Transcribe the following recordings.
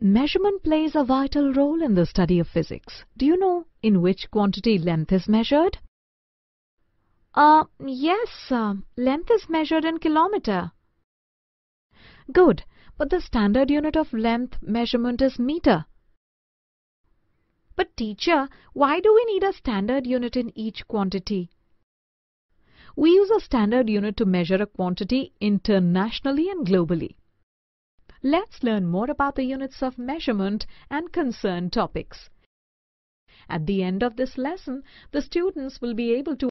Measurement plays a vital role in the study of physics. Do you know in which quantity length is measured? Yes, length is measured in kilometer. Good, but the standard unit of length measurement is meter. But teacher, why do we need a standard unit in each quantity? We use a standard unit to measure a quantity internationally and globally. Let's learn more about the units of measurement and concerned topics. At the end of this lesson, the students will be able to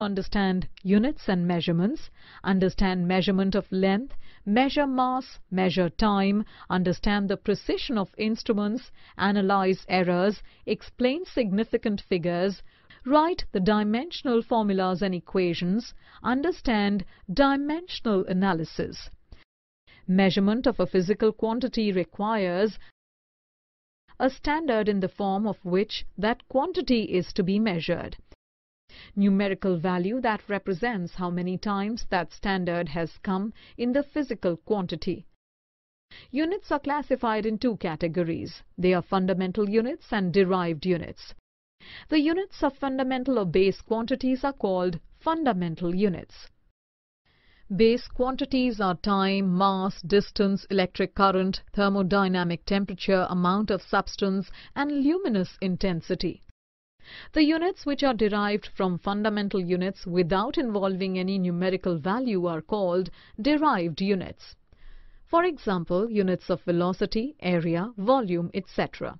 understand units and measurements, understand measurement of length, measure mass, measure time, understand the precision of instruments, analyze errors, explain significant figures, write the dimensional formulas and equations, understand dimensional analysis. Measurement of a physical quantity requires a standard in the form of which that quantity is to be measured. Numerical value that represents how many times that standard has come in the physical quantity. Units are classified in two categories. They are fundamental units and derived units. The units of fundamental or base quantities are called fundamental units. Base quantities are time, mass, distance, electric current, thermodynamic temperature, amount of substance, and luminous intensity. The units which are derived from fundamental units without involving any numerical value are called derived units. For example, units of velocity, area, volume, etc.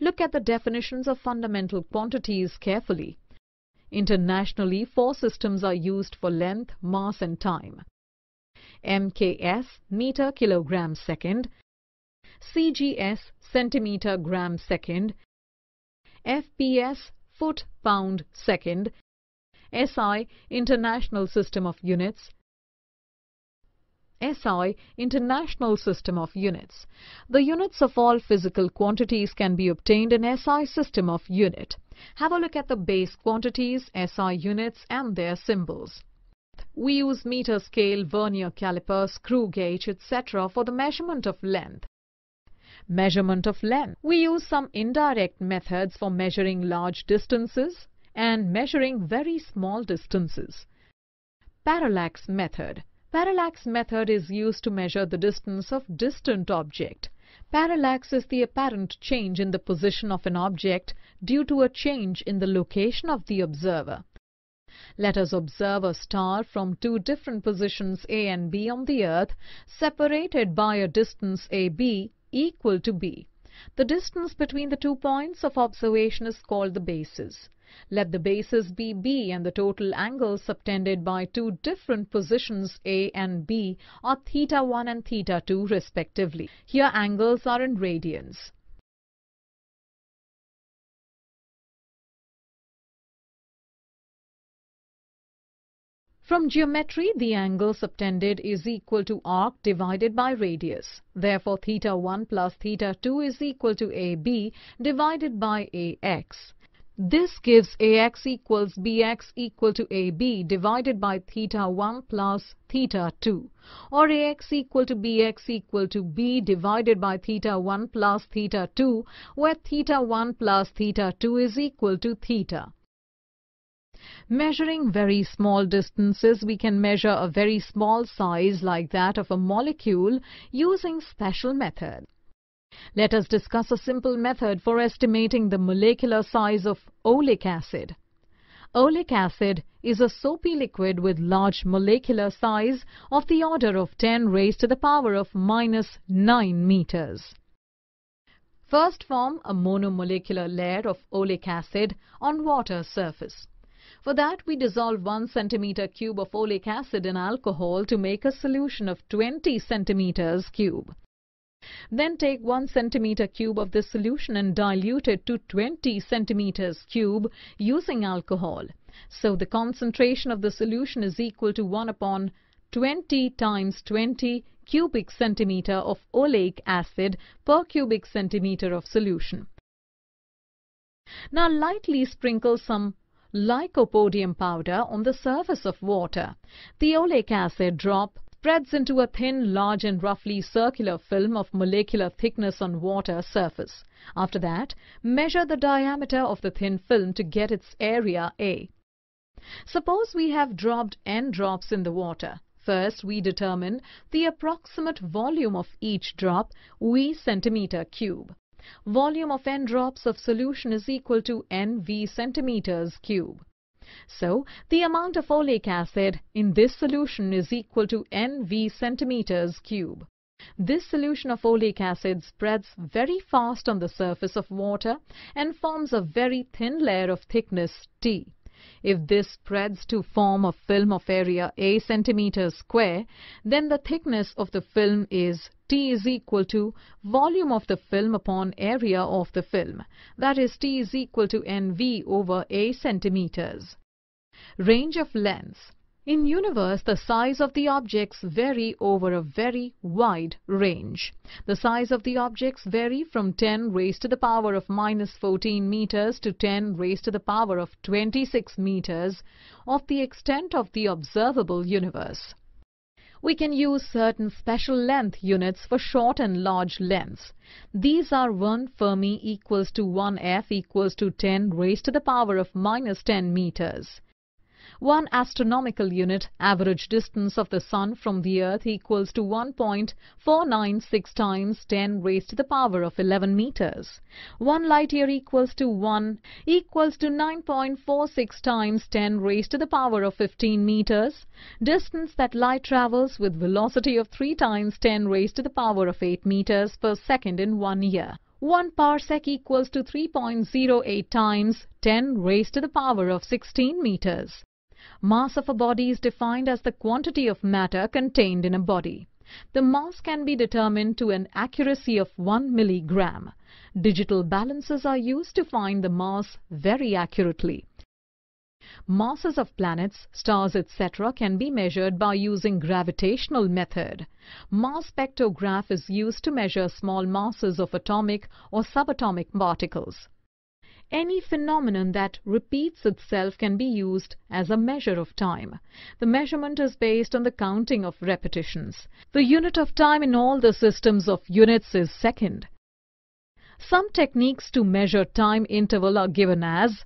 Look at the definitions of fundamental quantities carefully. Internationally, four systems are used for length, mass, and time. MKS, meter, kilogram, second. CGS, centimeter, gram, second. FPS, foot, pound, second. SI, International System of Units. The units of all physical quantities can be obtained in SI system of unit. Have a look at the base quantities, SI units, and their symbols. We use meter scale, vernier caliper, screw gauge, etc. for the measurement of length. We use some indirect methods for measuring large distances and measuring very small distances. Parallax method. Parallax method is used to measure the distance of distant object. Parallax is the apparent change in the position of an object due to a change in the location of the observer. Let us observe a star from two different positions A and B on the Earth, separated by a distance AB equal to B. The distance between the 2 points of observation is called the basis. Let the basis be B and the total angles subtended by two different positions A and B are theta 1 and theta 2 respectively. Here angles are in radians. From geometry, the angle subtended is equal to arc divided by radius. Therefore, theta 1 plus theta 2 is equal to AB divided by AX. This gives AX equals BX equal to AB divided by theta 1 plus theta 2, or AX equal to BX equal to B divided by theta 1 plus theta 2, where theta 1 plus theta 2 is equal to theta. Measuring very small distances, we can measure a very small size like that of a molecule using special method. Let us discuss a simple method for estimating the molecular size of oleic acid. Oleic acid is a soapy liquid with large molecular size of the order of 10⁻⁹ meters. First, form a monomolecular layer of oleic acid on water surface. For that, we dissolve 1 centimeter cube of oleic acid in alcohol to make a solution of 20 centimeters cube. Then take 1 centimeter cube of this solution and dilute it to 20 centimeters cube using alcohol. So the concentration of the solution is equal to 1/20 times 20 cubic centimeter of oleic acid per cubic centimeter of solution. Now lightly sprinkle some lycopodium powder on the surface of water. The oleic acid drop spreads into a thin, large and roughly circular film of molecular thickness on water surface. After that, measure the diameter of the thin film to get its area A. Suppose we have dropped n drops in the water. First, we determine the approximate volume of each drop, V centimeter cube. Volume of n drops of solution is equal to nV centimeters cube. So, the amount of oleic acid in this solution is equal to nV centimeters cube. This solution of oleic acid spreads very fast on the surface of water and forms a very thin layer of thickness T. If this spreads to form a film of area A centimeters square, then the thickness of the film is T is equal to volume of the film upon area of the film. That is, T is equal to nV over A centimeters. Range of lengths. In universe, the size of the objects vary over a very wide range. The size of the objects vary from 10 raised to the power of -14 meters to 10 raised to the power of 26 meters of the extent of the observable universe. We can use certain special length units for short and large lengths. These are 1 Fermi equals to 1F equals to 10 raised to the power of -10 meters. 1 astronomical unit average distance of the Sun from the Earth equals to 1.496 times 10 raised to the power of 11 meters. 1 light year equals to 9.46 times 10 raised to the power of 15 meters. Distance that light travels with velocity of 3 times 10 raised to the power of 8 meters per second in 1 year. 1 parsec equals to 3.08 times 10 raised to the power of 16 meters. Mass of a body is defined as the quantity of matter contained in a body. The mass can be determined to an accuracy of 1 milligram. Digital balances are used to find the mass very accurately. Masses of planets, stars, etc. can be measured by using gravitational method. Mass spectrograph is used to measure small masses of atomic or subatomic particles. Any phenomenon that repeats itself can be used as a measure of time. The measurement is based on the counting of repetitions. The unit of time in all the systems of units is second. Some techniques to measure time interval are given as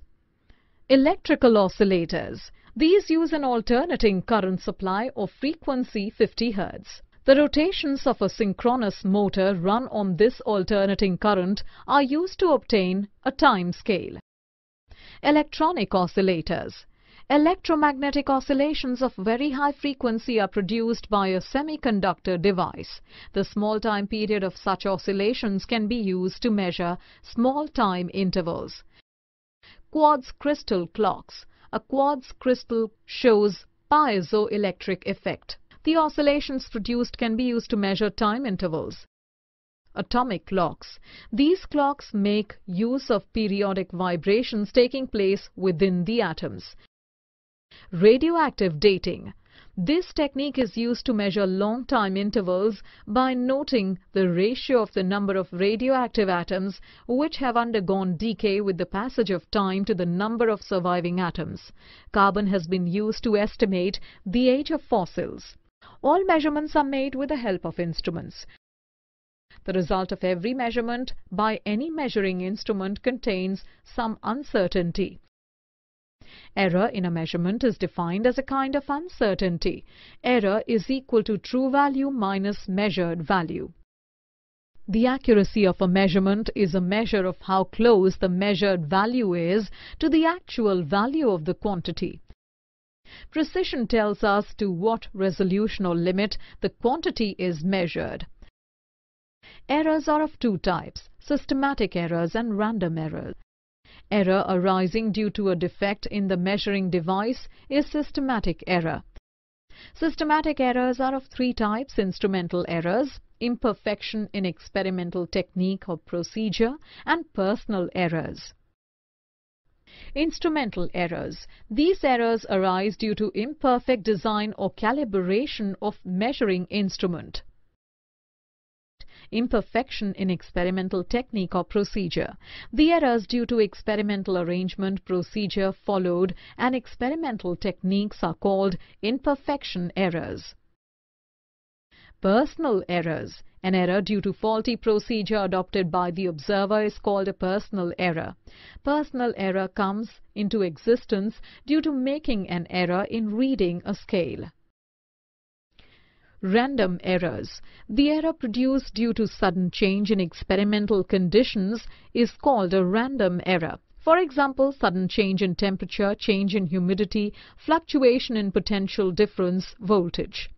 electrical oscillators. These use an alternating current supply of frequency 50 Hz. The rotations of a synchronous motor run on this alternating current are used to obtain a time scale. Electronic oscillators. Electromagnetic oscillations of very high frequency are produced by a semiconductor device. The small time period of such oscillations can be used to measure small time intervals. Quartz crystal clocks. A quartz crystal shows piezoelectric effect. The oscillations produced can be used to measure time intervals. Atomic clocks. These clocks make use of periodic vibrations taking place within the atoms. Radioactive dating. This technique is used to measure long time intervals by noting the ratio of the number of radioactive atoms which have undergone decay with the passage of time to the number of surviving atoms. Carbon has been used to estimate the age of fossils. All measurements are made with the help of instruments. The result of every measurement by any measuring instrument contains some uncertainty. Error in a measurement is defined as a kind of uncertainty. Error is equal to true value minus measured value. The accuracy of a measurement is a measure of how close the measured value is to the actual value of the quantity. Precision tells us to what resolution or limit the quantity is measured. Errors are of two types, systematic errors and random errors. Error arising due to a defect in the measuring device is systematic error. Systematic errors are of three types: instrumental errors, imperfection in experimental technique or procedure, and personal errors. Instrumental errors. These errors arise due to imperfect design or calibration of measuring instrument. Imperfection in experimental technique or procedure. The errors due to experimental arrangement, procedure followed, and experimental techniques are called imperfection errors. Personal errors. An error due to faulty procedure adopted by the observer is called a personal error. Personal error comes into existence due to making an error in reading a scale. Random errors. The error produced due to sudden change in experimental conditions is called a random error. For example, sudden change in temperature, change in humidity, fluctuation in potential difference, voltage.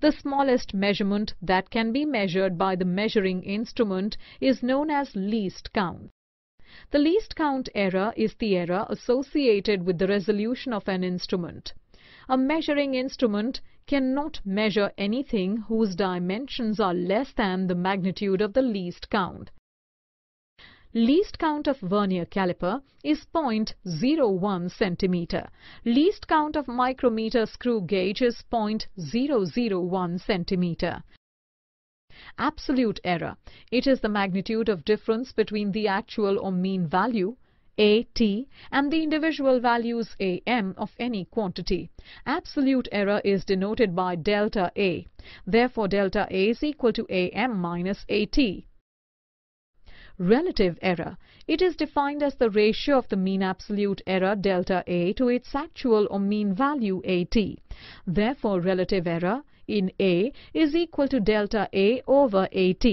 The smallest measurement that can be measured by the measuring instrument is known as least count. The least count error is the error associated with the resolution of an instrument. A measuring instrument cannot measure anything whose dimensions are less than the magnitude of the least count. Least count of vernier caliper is 0.01 centimeter. Least count of micrometer screw gauge is 0.001 centimeter. Absolute error. It is the magnitude of difference between the actual or mean value AT and the individual values AM of any quantity. Absolute error is denoted by delta A. Therefore, delta A is equal to AM minus AT. Relative error. It is defined as the ratio of the mean absolute error delta A to its actual or mean value AT. Therefore, relative error in A is equal to delta A over AT.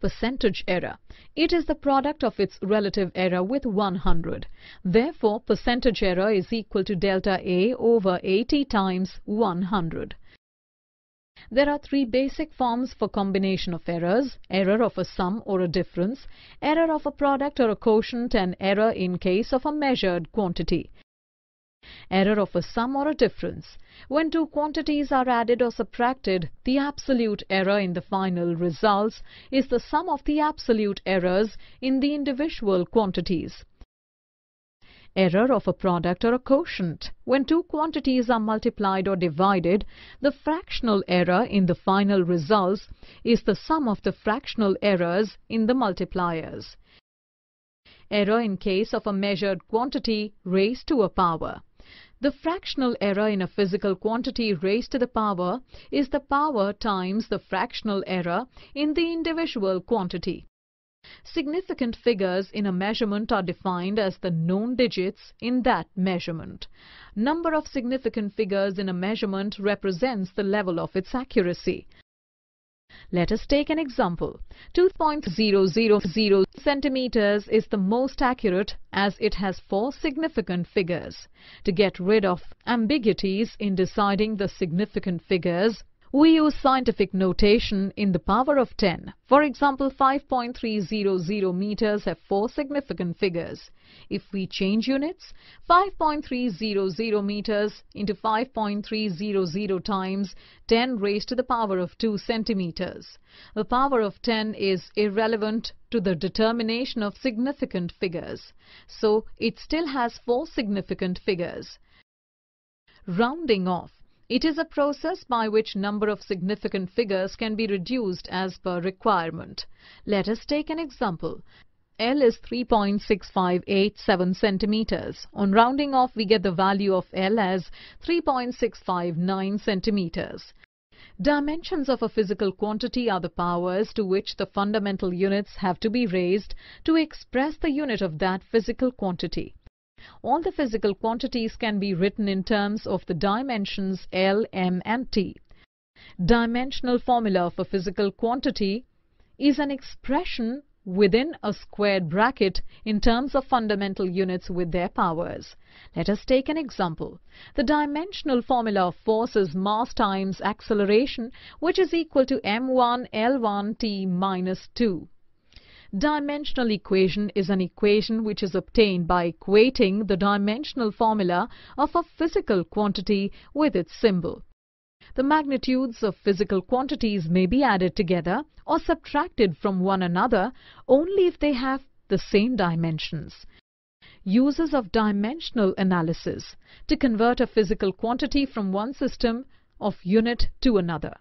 Percentage error. It is the product of its relative error with 100. Therefore, percentage error is equal to delta A over AT times 100. There are three basic forms for combination of errors: error of a sum or a difference, error of a product or a quotient, and error in case of a measured quantity. Error of a sum or a difference. When two quantities are added or subtracted, the absolute error in the final results is the sum of the absolute errors in the individual quantities. Error of a product or a quotient. When two quantities are multiplied or divided, the fractional error in the final results is the sum of the fractional errors in the multipliers. Error in case of a measured quantity raised to a power. The fractional error in a physical quantity raised to the power is the power times the fractional error in the individual quantity. Significant figures in a measurement are defined as the known digits in that measurement. Number of significant figures in a measurement represents the level of its accuracy. Let us take an example. 2.000 centimeters is the most accurate as it has 4 significant figures. To get rid of ambiguities in deciding the significant figures, we use scientific notation in the power of 10. For example, 5.300 meters have 4 significant figures. If we change units, 5.300 meters into 5.300 times 10 raised to the power of 2 centimeters. The power of 10 is irrelevant to the determination of significant figures. So, it still has 4 significant figures. Rounding off. It is a process by which number of significant figures can be reduced as per requirement. Let us take an example. L is 3.6587 centimeters. On rounding off, we get the value of L as 3.659 centimeters. Dimensions of a physical quantity are the powers to which the fundamental units have to be raised to express the unit of that physical quantity. All the physical quantities can be written in terms of the dimensions L, M, and T. Dimensional formula of a physical quantity is an expression within a squared bracket in terms of fundamental units with their powers. Let us take an example. The dimensional formula of force is mass times acceleration, which is equal to M1 L1 T minus 2. Dimensional equation is an equation which is obtained by equating the dimensional formula of a physical quantity with its symbol. The magnitudes of physical quantities may be added together or subtracted from one another only if they have the same dimensions. Uses of dimensional analysis: to convert a physical quantity from one system of unit to another.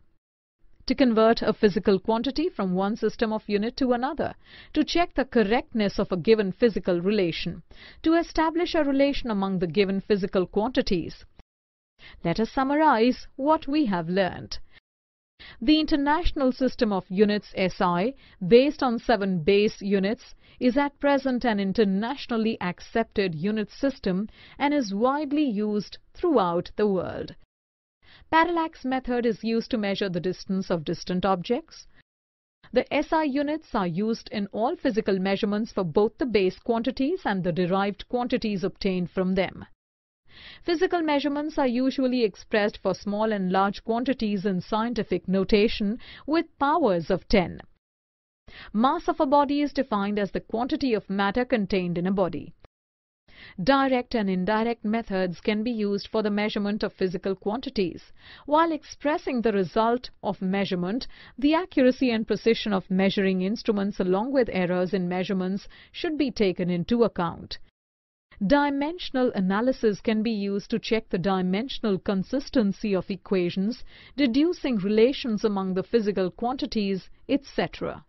To convert a physical quantity from one system of unit to another, to check the correctness of a given physical relation, to establish a relation among the given physical quantities. Let us summarize what we have learned. The international system of units SI, based on 7 base units, is at present an internationally accepted unit system and is widely used throughout the world. Parallax method is used to measure the distance of distant objects. The SI units are used in all physical measurements for both the base quantities and the derived quantities obtained from them. Physical measurements are usually expressed for small and large quantities in scientific notation with powers of 10. Mass of a body is defined as the quantity of matter contained in a body. Direct and indirect methods can be used for the measurement of physical quantities. While expressing the result of measurement, the accuracy and precision of measuring instruments along with errors in measurements should be taken into account. Dimensional analysis can be used to check the dimensional consistency of equations, deducing relations among the physical quantities, etc.